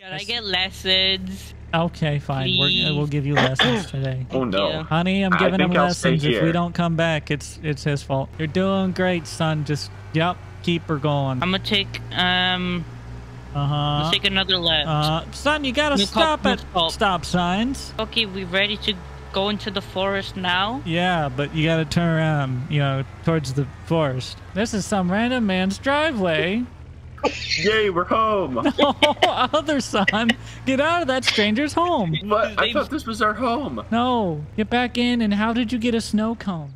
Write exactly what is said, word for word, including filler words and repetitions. Should I get lessons? Okay, fine. We're, we'll give you lessons today. Oh no, honey, I'm giving him I'll lessons. If we don't come back, it's it's his fault. You're doing great, son. Just yep, keep her going. I'm gonna take um. Uh huh. Let's take another left. Uh, son, you gotta we'll stop call, at we'll stop signs. Okay, we ready to go into the forest now? Yeah, but you gotta turn around, you know, towards the forest. This is some random man's driveway. Yay, we're home! No, other son, get out of that stranger's home. But I thought this was our home. No, get back in. And how did you get a snow cone?